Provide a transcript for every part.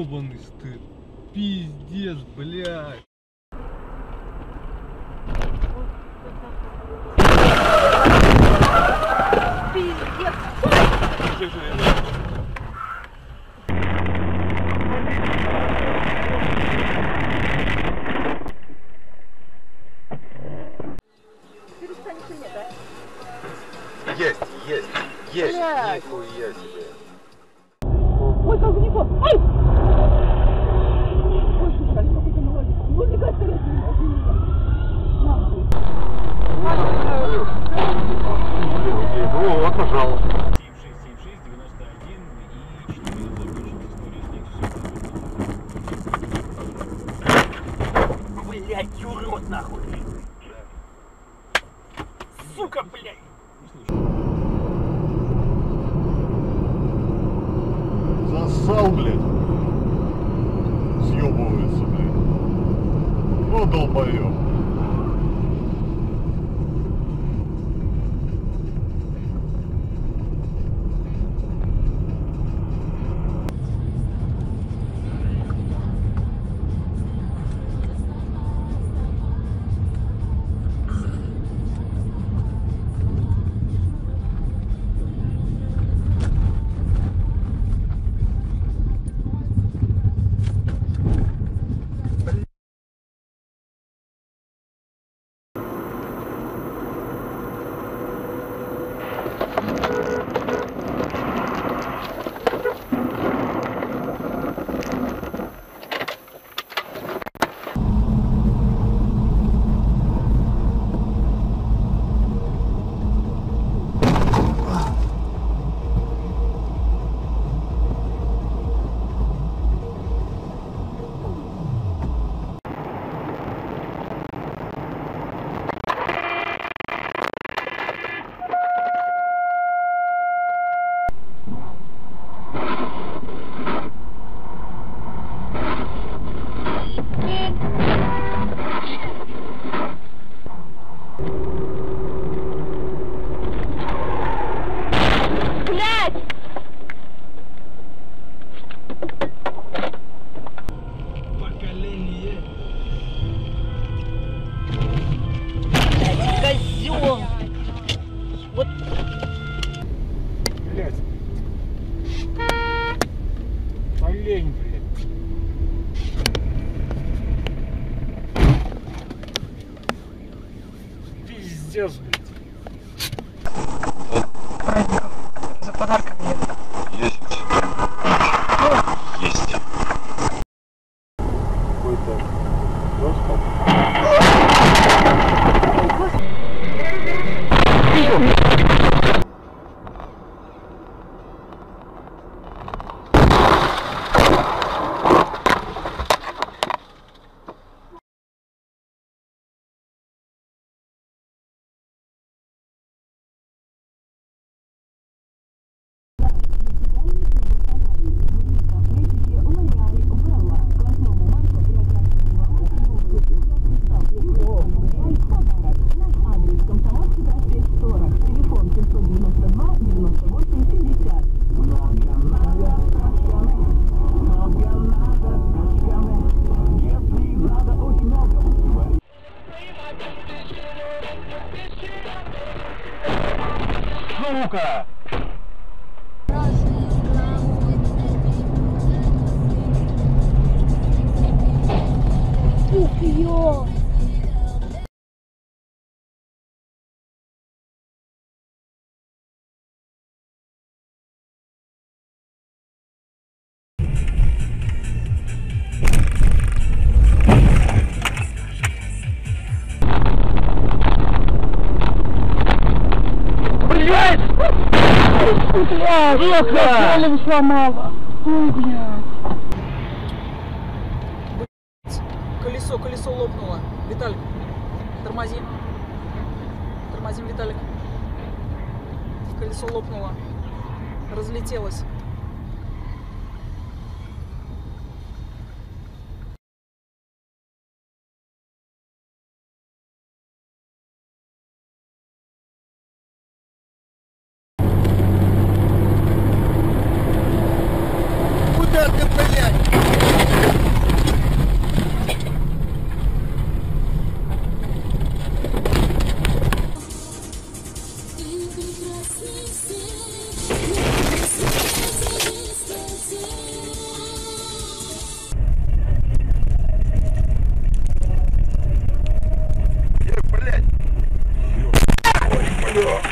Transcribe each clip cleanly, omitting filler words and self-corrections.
ёбаный стыд. Пиздец, блядь. Есть, нихуя себе. Ой, как в него. Ай! Ой, Виталик, какой ты молодец. Ну, мне кажется, я тебе не могу. Вот, пожалуйста. 7, 6, 7, 6, 91 и 4 закончить историю с них. Блядь, чурот нахуй. Сука, блядь. Сал, блядь, съебывается, блядь. Ну, долбоёб. Пиздец, блядь. За подарком еду. Есть. Есть. Какой-то жёсткий. Сука! Ух, ё! Бля, я голову сломала. Ой, блядь. Колесо лопнуло. Виталик, тормози. Тормозим, Виталик. Колесо лопнуло. Разлетелось. Блядь! Да.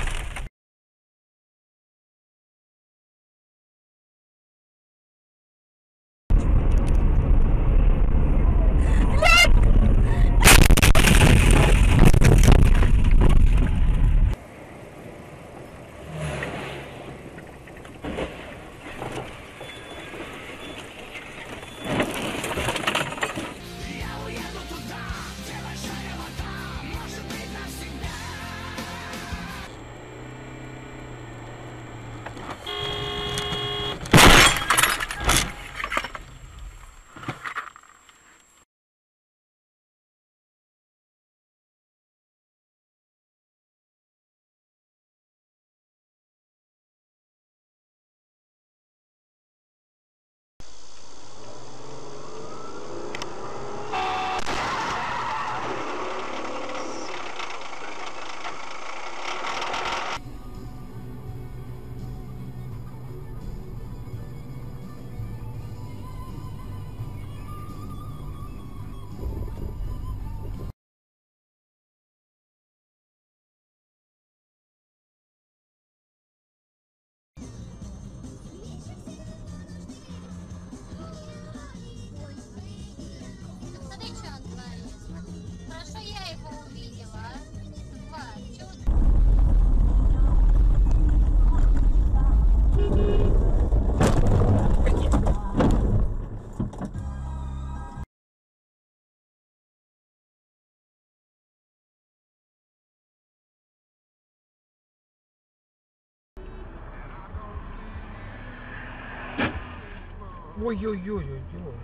Ой-ой-ой-ой-ой.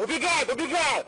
Убегает, убегает!